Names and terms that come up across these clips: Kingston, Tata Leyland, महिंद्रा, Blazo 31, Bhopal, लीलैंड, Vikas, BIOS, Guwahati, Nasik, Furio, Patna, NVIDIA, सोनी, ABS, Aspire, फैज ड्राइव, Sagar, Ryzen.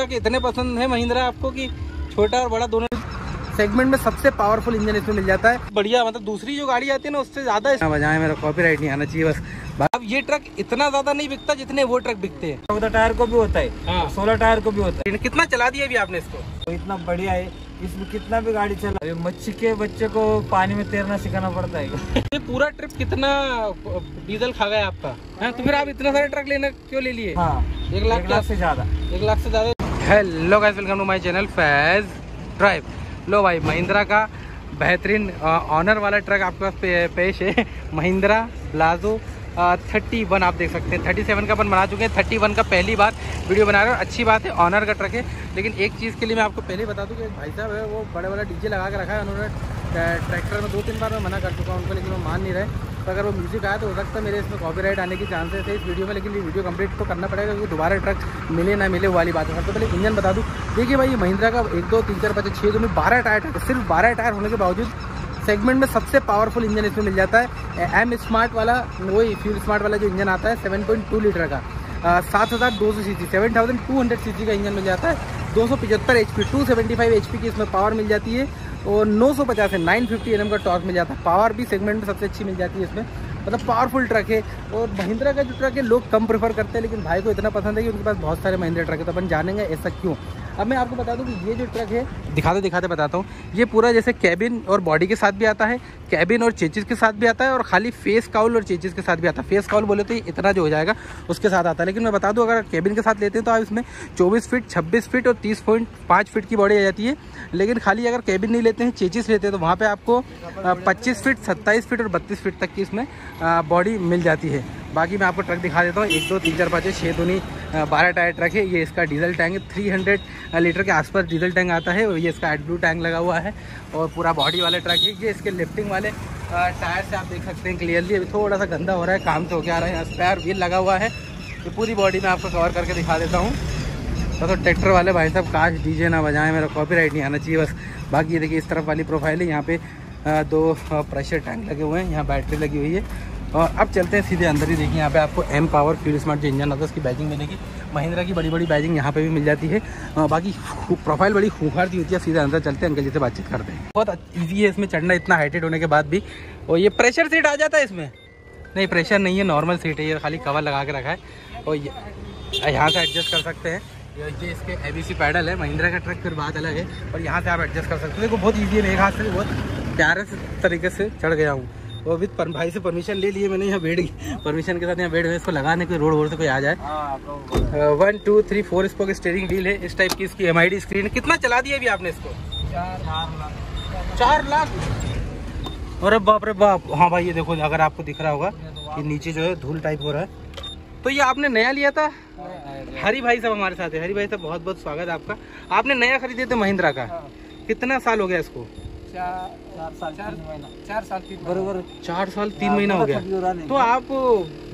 कि इतने पसंद है महिंद्रा आपको कि छोटा और बड़ा दोनों सेगमेंट में सबसे पावरफुल इंजन इसमें मिल जाता है। बढ़िया, मतलब दूसरी जो गाड़ी आती है ना उससे ज्यादा बजाय मेरा कॉपीराइट नहीं आना चाहिए बस। अब ये ट्रक इतना ज्यादा नहीं बिकता जितने वो ट्रक बिकते हैं। 14 टायर को भी होता है, 16 टायर को भी होता है। कितना चला दिया अभी आपने इसको? तो इतना बढ़िया है, इसमें कितना भी गाड़ी चला। मच्छी के बच्चे को पानी में तैरना सिखाना पड़ता है। ये पूरा ट्रिप कितना डीजल खा गया आपका? हाँ, तो फिर आप इतना सारे ट्रक लेना क्यों ले लिए? 1 लाख से ज्यादा, 1 लाख से ज्यादा। Hello guys, welcome to my channel फैज ड्राइव। लो भाई, महिंद्रा का बेहतरीन ऑनर वाला ट्रक आपके पास पेश है। महिंद्रा ब्लाजो 31 आप देख सकते हैं। 37 का अपन बना चुके हैं, 31 का पहली बार वीडियो बना रहे हैं। अच्छी बात है, ऑनर का ट्रक है। लेकिन एक चीज़ के लिए मैं आपको पहले बता दूं कि भाई साहब है वो बड़े बड़ा डीजे लगा के रखा है उन्होंने ट्रैक्टर में। 2-3 बार मैं मना कर चुका हूँ उनको, लेकिन वो मान नहीं रहे। तो अगर वो म्यूज़िक आया तो हो सकता है मेरे इसमें कॉपीराइट आने की चांसेस है इस वीडियो में। लेकिन ये वीडियो कंप्लीट तो करना पड़ेगा क्योंकि दोबारा ट्रक मिले ना मिले वो वाली बात है। सबसे पहले इंजन बता दूं, देखिए भाई, ये महिंद्रा का 1, 2, 3, 4, 5, 6 जो में 12 टायर, सिर्फ 12 टायर होने के बावजूद सेगमेंट में सबसे पावरफुल इंजन इसमें मिल जाता है। एम स्मार्ट वाला, वही फ्यूल स्मार्ट वाला जो इंजन आता है 7.2 लीटर का, 7200 सीसी 7200 सीसी का इंजन मिल जाता है। 275 HP 275 HP की इसमें पावर मिल जाती है और 950 से 950 Nm का टॉर्क मिल जाता है। पावर भी सेगमेंट में सबसे अच्छी मिल जाती है इसमें, मतलब पावरफुल ट्रक है। और महिंद्रा का जो ट्रक है लोग कम प्रेफर करते हैं, लेकिन भाई को इतना पसंद है कि उनके पास बहुत सारे महिंद्रा ट्रक है। तो अपन जानेंगे ऐसा क्यों। अब मैं आपको बता दूं कि ये जो ट्रक है, दिखाते दिखाते बताता हूँ, ये पूरा जैसे कैबिन और बॉडी के साथ भी आता है, कैबिन और चेचिस के साथ भी आता है, और खाली फेस काउल और चेचिस के साथ भी आता है। फेस काउल बोले तो इतना जो हो जाएगा उसके साथ आता है। लेकिन मैं बता दूँ, अगर कैबिन के साथ लेते हैं तो आप इसमें 24 फीट 26 फीट और 30.5 फीट की बॉडी आ जाती है। लेकिन खाली अगर कैबिन नहीं लेते हैं, चेचिस लेते हैं, तो वहाँ पर आपको 25 फीट 27 फीट और 32 फीट तक की इसमें बॉडी मिल जाती है। बाकी मैं आपको ट्रक दिखा देता हूँ। 1, 2, 3, 4, 5, 6 दूनी 12 टायर ट्रक है। ये इसका डीजल टैंक है, 300 लीटर के आसपास डीजल टैंक आता है। ये इसका एड ब्लू टैंक लगा हुआ है और पूरा बॉडी वाला ट्रक है। ये इसके लिफ्टिंग वाले टायर से आप देख सकते हैं क्लियरली। अभी थोड़ा सा गंदा हो रहा है, काम से होकर आ रहा है। स्पेयर व्हील लगा हुआ है। ये पूरी बॉडी में आपको कवर करके दिखा देता हूँ। तो ट्रैक्टर वाले भाई साहब काश डीजे ना बजाएं, मेरा कॉपीराइट नहीं आना चाहिए बस। बाकी ये देखिए, इस तरफ वाली प्रोफाइल है, यहाँ पे 2 प्रेशर टैंक लगे हुए हैं, यहाँ बैटरी लगी हुई है। और अब चलते हैं सीधे अंदर ही। देखिए यहाँ पे आपको एम पावर फ्यूल स्मार्ट जो इंजन आता है उसकी बैजिंग मिलेगी। महिंद्रा की बड़ी बड़ी बैजिंग यहाँ पे भी मिल जाती है। बाकी प्रोफाइल बड़ी खूंखार दी होती है। सीधे अंदर चलते हैं, अंकल जी से बातचीत करते हैं। बहुत ईजी है इसमें चढ़ना, इतना हाइटेड होने के बाद भी। और ये प्रेशर सीट आ जाता है इसमें? नहीं, प्रेशर नहीं है, नॉर्मल सीट है। ये खाली कवर लगा के रखा है और यहाँ से एडजस्ट कर सकते हैं। ये इसके ABC पैडल है। महिंद्रा का ट्रक फिर बात अलग है, और यहाँ से आप एडजस्ट कर सकते हो। देखो बहुत ईजी है, मेरे हाथ से बहुत प्यारे तरीके से चढ़ गया हूँ। और विद भाई से परमिशन ले लिए मैंने, यहाँ बैठ गई परमिशन के साथ। यहाँ बैठ गए इसको लगाने के, रोड वोड से कोई आ जाए। 1, 2, 3, 4 स्पोक स्टीयरिंग व्हील है। इस टाइप की इसकी MID स्क्रीन। कितना चला दिया अभी आपने इसको? 4 लाख। अरे बाप रे बाप। हाँ भाई, ये देखो, अगर आपको दिख रहा होगा कि नीचे जो है धूल टाइप हो रहा है। तो ये आपने नया लिया था? हरी भाई साहब हमारे साथ है। हरी भाई साहब बहुत बहुत स्वागत है आपका। आपने नया खरीदे थे महिंद्रा का? कितना साल हो गया इसको? 4 साल 3 महीना हो गया। तो आप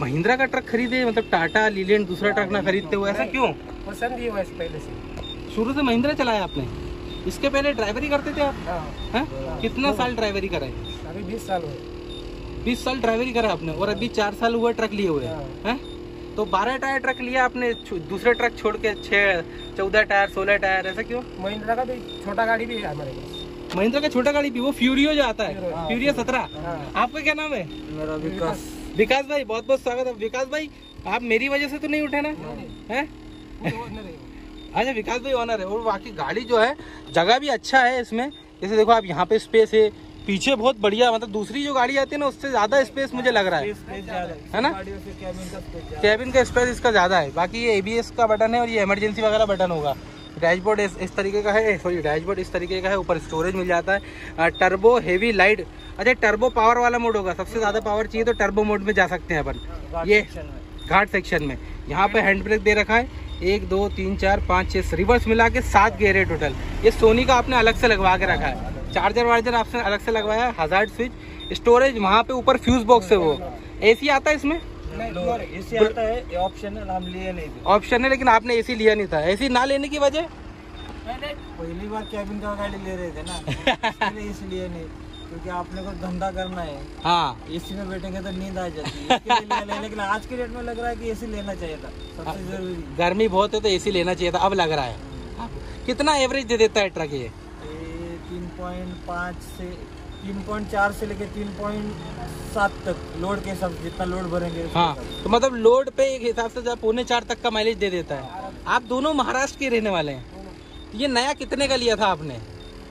महिंद्रा का ट्रक खरीदे, मतलब टाटा लीलैंड दूसरा ट्रक ना खरीदते हुए, ऐसा क्यों? पसंद ही वैसे पहले से, शुरू से महिंद्रा चलाया आपने? इसके पहले ड्राइवरी करते थे आप? कितना साल ड्राइवरी कराए? 20 साल हुए। 20 साल ड्राइवरी करा आपने, और अभी 4 साल हुआ ट्रक लिए हुए हैं। तो 12 टायर ट्रक लिया आपने, दूसरे ट्रक छोड़ के 14 टायर 16 टायर, ऐसा क्यों? महिंद्रा का भी छोटा गाड़ी भी है हमारे पास। महिंद्रा का छोटा गाड़ी भी, वो फ्यूरियो जो आता है, फ्यूरियो 17। आपका क्या नाम है? मेरा विकास। विकास भाई बहुत बहुत स्वागत है। विकास भाई, आप मेरी वजह से तो नहीं उठे ना? अच्छा, विकास भाई ऑनर है। और बाकी गाड़ी जो है, जगह भी अच्छा है इसमें। जैसे देखो आप, यहाँ पे स्पेस है, पीछे बहुत बढ़िया, मतलब दूसरी जो गाड़ी आती है ना उससे ज्यादा स्पेस मुझे लग रहा है ना। कैबिन का स्पेस इसका ज्यादा है। बाकी ये ABS का बटन है और ये इमरजेंसी वगैरह बटन होगा। डैशबोर्ड इस तरीके का है, सॉरी डैशबोर्ड इस तरीके का है। ऊपर स्टोरेज मिल जाता है। टर्बो हेवी लाइट, अच्छा टर्बो पावर वाला मोड होगा। सबसे ज़्यादा पावर चाहिए तो टर्बो मोड में जा सकते हैं अपन। ये घाट सेक्शन में यहाँ पे हैंड ब्रेक दे रखा है। 1, 2, 3, 4, 5, 6 रिवर्स मिला के 7 गियर है टोटल। ये सोनी का आपने अलग से लगवा के रखा है। चार्जर वार्जर आपने अलग से लगवाया है। हजार्ड स्विच, स्टोरेज वहाँ पे ऊपर फ्यूज बॉक्स है। वो AC आता है इसमें? एसी आता है, ऑप्शनल, हम लिए नहीं। ऑप्शन है, लेकिन आपने एसी लिया नहीं था। एसी ना लेने की वजह? पहली बार कैबिन का गाड़ी ले रहे थे ना इसलिए नहीं, क्योंकि आपने को धंधा करना है। हाँ, एसी में बैठेंगे तो नींद आ जाती है। लेकिन आज के डेट में लग रहा है कि एसी लेना चाहिए था, सबसे जरूरी। गर्मी बहुत है तो एसी लेना चाहिए था, अब लग रहा है। कितना एवरेज दे देता है ट्रक ये? 3.5 से 3.4 से लेके 3.7 तक लोड के हिसाब से, जितना लोड भरेंगे। हाँ, तो मतलब लोड पे एक हिसाब से जब 4.5 तक का माइलेज दे देता है। आप दोनों महाराष्ट्र के रहने वाले हैं। ये नया कितने का लिया था आपने?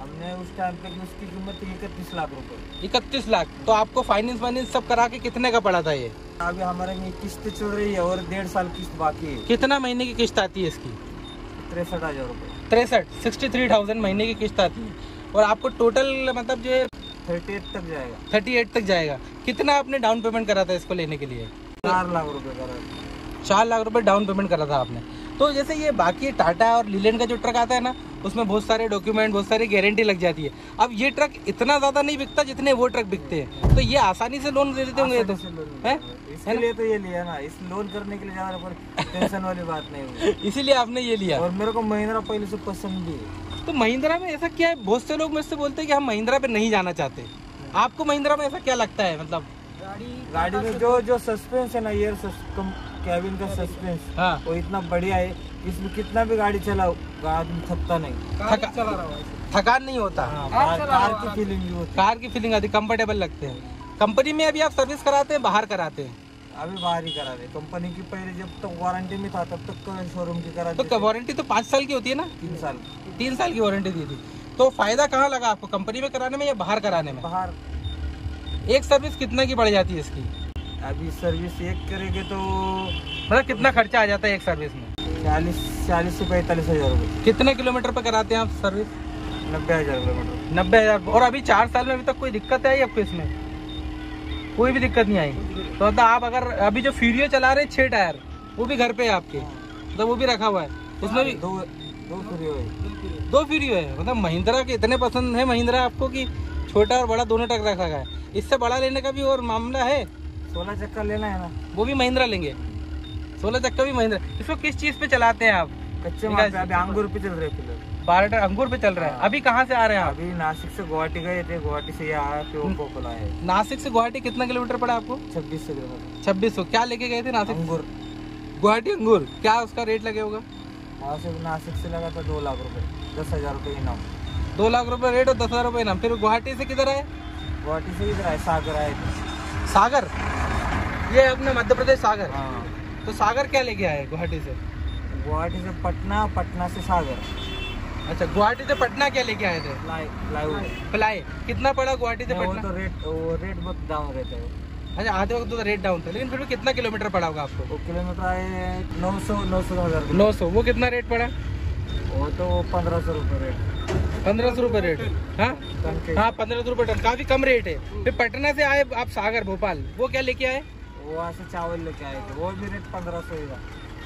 हमने उस टाइम पे उसकी कीमत 31 लाख रुपए। 31 लाख। तो आपको फाइनेंस वाइनेंस सब करा के कितने का पड़ा था ये? अभी हमारे में किस्त चल रही है और 1.5 साल किस्त बाकी है। कितना महीने की किस्त आती है इसकी? 63,000 रुपए। 63,000 महीने की किस्त आती है। और आपको टोटल मतलब जो 38 तक जाएगा। 38 तक जाएगा। कितना आपने डाउन पेमेंट करा था इसको लेने के लिए? 4 लाख रुपए करा था। 4 लाख रुपए डाउन पेमेंट करा था आपने। तो जैसे ये बाकी टाटा और लीलैंड का जो ट्रक आता है ना, उसमें बहुत सारे डॉक्यूमेंट, बहुत सारी गारंटी लग जाती है। अब ये ट्रक इतना ज़्यादा नहीं बिकता जितने वो ट्रक बिकते हैं, तो ये आसानी से लोन दे देते होंगे। तो इसलिए तो ये लिया ना, इस लोन करने के लिए ज़्यादा पर टेंशन वाली बात नहीं, इसीलिए आपने ये लिया। और मेरे को महिंद्रा पहले से पसंद भी है। तो महिंद्रा में ऐसा क्या है, बहुत से लोग मुझसे बोलते हैं कि हम महिंद्रा पे नहीं जाना चाहते, आपको महिंद्रा में ऐसा क्या लगता है? मतलब गाड़ी में जो जो सस्पेंस है ना, एयर कैबिन का सस्पेंस, हाँ, वो इतना बढ़िया है, इसमें कितना भी गाड़ी चलाओ आदमी थकता नहीं, थकान नहीं होता। हाँ, कार की फीलिंग भी होती है, कार की फीलिंग आती, कंफर्टेबल लगते हैं। कंपनी में अभी आप सर्विस कराते हैं, बाहर कराते हैं? अभी बाहर ही करा रहे कंपनी की। पहले जब तक वारंटी में था तब तक शोरूम की करा। तो वारंटी तो 5 साल की होती है ना? 3 साल। 3 साल की वारंटी दी थी। तो फायदा कहाँ लगा आपको, कंपनी में कराने में या बाहर कराने में? बाहर। एक सर्विस कितने की बढ़ जाती है इसकी? अभी सर्विस एक करेंगे तो मतलब कितना खर्चा आ जाता है एक सर्विस में? 40 से 45,000 रुपये। कितने किलोमीटर पे कराते हैं आप सर्विस? 90,000 किलोमीटर। 90,000। और अभी 4 साल में अभी तक कोई दिक्कत आई आपको इसमें? कोई भी दिक्कत नहीं आई। तो मतलब आप अगर अभी जो फ्यूरियो चला रहे 6 टायर, वो भी घर पे है आपके, मतलब वो भी रखा हुआ है उसमें भी? दो फ्यूरियो है। मतलब महिंद्रा के इतने पसंद है महिंद्रा आपको कि छोटा और बड़ा दोनों ट्रक रखा गया है। इससे बड़ा लेने का भी और मामला है? 16 चक्का लेना है ना, वो भी महिंद्रा लेंगे। 16 चक्का भी महिंद्रा। इसको किस चीज पे चलाते हैं आप? कच्चे माल पे। अभी अंगूर पे चल रहे हैं, 12 टन अंगूर पे चल रहा है। अभी कहाँ से आ रहे हैं आप? अभी नासिक से गुवाहाटी गए थे, गुवाहाटी से यहाँ भोपाल आए। नासिक से गुवाहाटी कितना किलोमीटर पड़ा आपको? 2600 किलोमीटर। 2600। क्या लेके गए थे नासिक? अंगूर। गुवाहाटी अंगूर। क्या उसका रेट लगे होगा? नासिक से लगा था 2 लाख रूपये, 10,000 रूपये इनाम। 2 लाख रूपये रेट और 10,000 रूपये इनाम। फिर गुवाहाटी से किधर आए? गुवाहाटी से इधर आए, सागर आए थे। सागर, ये अपने मध्य प्रदेश सागर। हाँ। तो सागर क्या लेके आए गुवाहाटी से? गुवाहाटी से पटना, पटना से सागर। अच्छा, गुवाहाटी से पटना क्या लेके आए थे? फ्लाई। कितना पड़ा गुवाहाटी से पटना? तो रेट बहुत डाउन रहता है। अच्छा, आते वक्त तो रेट डाउन था, लेकिन फिर भी कितना किलोमीटर पड़ा होगा आपको? वो किलोमीटर आए 900। वो कितना रेट पड़ा? वो तो 1500 रुपये रेट। 1500 रुपये रेट। हाँ हाँ, 1500 रुपये टन, काफी कम रेट है। फिर पटना से आए आप सागर भोपाल, वो क्या लेके आए? वहाँ से चावल लेके आए थे, वो भी रेट 1500 का।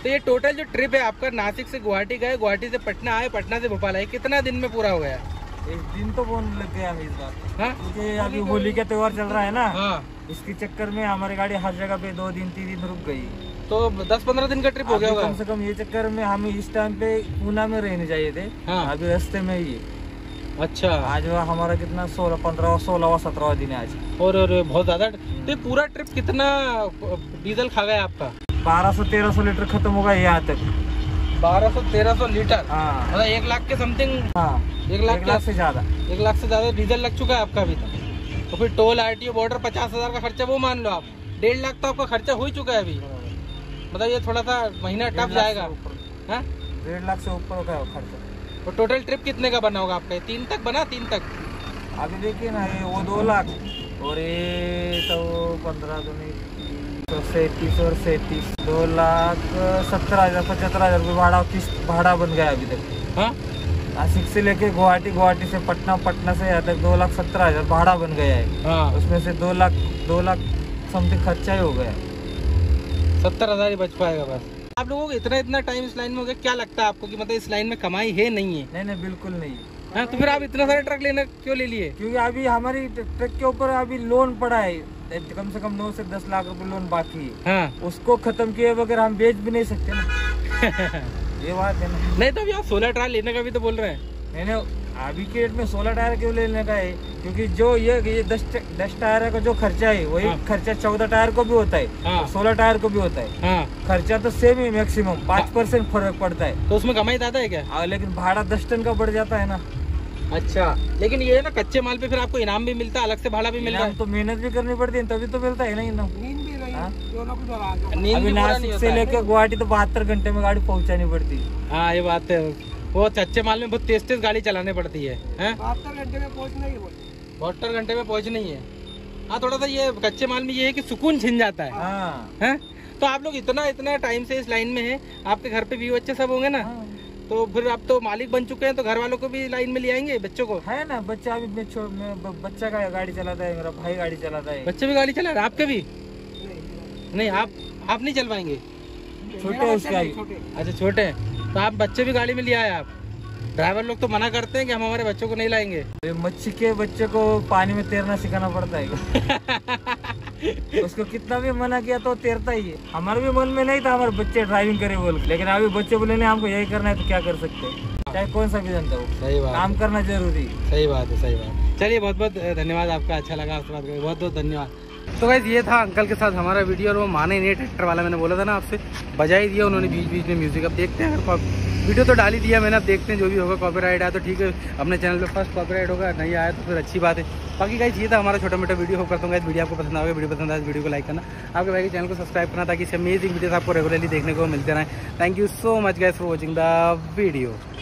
तो ये टोटल जो ट्रिप है आपका, नासिक से गुवाहाटी गए, गुवाहाटी से पटना आए, पटना से भोपाल आए, कितना दिन में पूरा हो गया? एक दिन तो बहुत लग गया इस बार, क्योंकि अभी होली का त्योहार चल रहा है ना। हाँ। इसके चक्कर में हमारी गाड़ी हर जगह पे 2 दिन 3 दिन रुक गई, तो 10-15 दिन का ट्रिप हो गया होगा कम से कम। ये चक्कर में हम इस टाइम पे पूना में रहने चाहिए थे। हाँ। अभी रास्ते में ही। अच्छा, आज हमारा कितना 16, 15, 16 और 17 दिन है आज। और बहुत ज्यादा। तो पूरा ट्रिप कितना डीजल खा गया आपका? 1200-1300 लीटर खत्म होगा यहाँ तक। 1200-1300 लीटर। हाँ, 1 लाख के समथिंग। हाँ, 1 लाख से ज्यादा, 1 लाख से ज्यादा डीजल लग चुका है आपका अभी तक। तो फिर टोल, RTO, बॉर्डर 50,000 का खर्चा, वो मान लो आप 1.5 लाख तो आपका खर्चा हो ही चुका है अभी। मतलब ये थोड़ा सा महीना टफ जाएगा। 1.5 लाख से ऊपर होगा खर्चा। और टोटल ट्रिप कितने का बना होगा आपका? 3 तक बना 3 तक। अभी देखिए ना, ये वो 2 लाख और ये तो 15 तो 37 और 37 2,17,000-75,000 रुपये भाड़ा बन गया अभी तक। हाँ, नासिक से लेके गुवाहाटी, गुवाहाटी से पटना, पटना से यहाँ तक 2,17,000 भाड़ा बन गया है। हाँ। उसमें से 2 लाख समथिंग खर्चा ही हो गया, 70,000 ही बच पाएगा बस। आप लोगों को इतना टाइम इस लाइन में हो गया, क्या लगता है आपको कि मतलब इस लाइन में कमाई है? नहीं है। नहीं, बिल्कुल नहीं है। हाँ, तो फिर आप इतना सारे ट्रक लेना क्यों ले लिए? क्योंकि अभी हमारी ट्रक के ऊपर अभी लोन पड़ा है, कम से कम 9 से 10 लाख रुपए लोन बाकी है। हाँ। उसको खत्म किए बगैर हम बेच भी नहीं सकते ना। ये बात है ना। नहीं तो अभी आप 16 ट्रायल लेने का भी तो बोल रहे हैं। नहीं, अभी के रेट में 16 टायर क्यों लेने का है, क्योंकि जो ये 10 टायर का जो खर्चा है वही खर्चा 14 टायर को भी होता है, 16 टायर को भी होता है। खर्चा तो सेम ही, मैक्सिमम 5% फर्क पड़ता है। तो उसमें कमाई आता है क्या? लेकिन भाड़ा 10 टन का बढ़ जाता है ना। अच्छा, लेकिन ये है ना कच्चे माल पे फिर आपको इनाम भी मिलता है, अलग से भाड़ा भी मिलता है, तो मेहनत भी करनी पड़ती है तभी तो मिलता है ना इनाम। अभी नासिक से लेकर गुवाहाटी तो 72 घंटे में गाड़ी पहुँचानी पड़ती है। हाँ ये बात है, वो कच्चे माल में बहुत तेज गाड़ी चलाने पड़ती है। 72 घंटे में पहुँचना ही, 72 घंटे में पहुँचना ही है। हाँ थोड़ा सा ये कच्चे माल में ये है कि सुकून छिन जाता है। तो आप लोग इतना टाइम से इस लाइन में है, आपके घर पे व्यू अच्छे सब होंगे ना, तो फिर आप तो मालिक बन चुके हैं, तो घर वालों को भी लाइन में ले आएंगे, बच्चों को है ना। बच्चा भी बच्चा का गाड़ी चलाता है, मेरा भाई गाड़ी चलाता है, बच्चे भी गाड़ी चला रहे। आपके भी नहीं, आप नहीं चल पाएंगे, छोटे उसका। अच्छा छोटे हैं, तो आप बच्चे भी गाड़ी में ले आए। आप ड्राइवर लोग तो मना करते हैं कि हम हमारे बच्चों को नहीं लाएंगे। मच्छी के बच्चे को पानी में तैरना सिखाना पड़ता है, उसको कितना भी मना किया तो तैरता ही है। हमारे भी मन में नहीं था हमारे बच्चे ड्राइविंग करे बोल, लेकिन अभी बच्चे बोले नहीं हमको यही करना है, तो क्या कर सकते हैं, चाहे कौन सा भी जनता हो। सही बात, काम करना जरूरी। सही बात है, सही बात। चलिए बहुत बहुत धन्यवाद आपका, अच्छा लगा आपसे बात करके, बहुत बहुत धन्यवाद। तो गाइस ये था अंकल के साथ हमारा वीडियो, और वो माने नहीं ट्रैक्टर वाला, मैंने बोला था ना आपसे, बजा ही दिया उन्होंने बीच बीच में म्यूजिक। अब देखते हैं, अगर वीडियो तो डाल ही दिया मैंने, अब देखते हैं जो भी होगा। कॉपीराइट आया तो ठीक है, अपने चैनल पे फर्स्ट कॉपीराइट होगा, नहीं आया तो फिर अच्छी बात है। बाकी गाइस ये था हमारा छोटा मोटा वीडियो, होप करता हूँ गाइस वीडियो आपको पसंद आएगा। वीडियो पसंद आए वीडियो को लाइक करना, आपके भाई के चैनल को सब्सक्राइब करना, ताकि इस अमेजिंग वीडियो आपको रेगुलरली देखने को मिलते रहें। Thank you so much guys for watching the video.